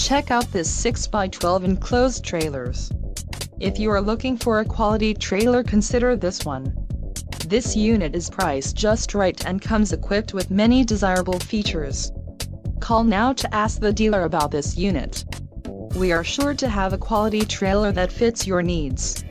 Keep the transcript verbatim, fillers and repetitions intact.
Check out this six by twelve enclosed trailers. If you are looking for a quality trailer, consider this one. This unit is priced just right and comes equipped with many desirable features. Call now to ask the dealer about this unit. We are sure to have a quality trailer that fits your needs.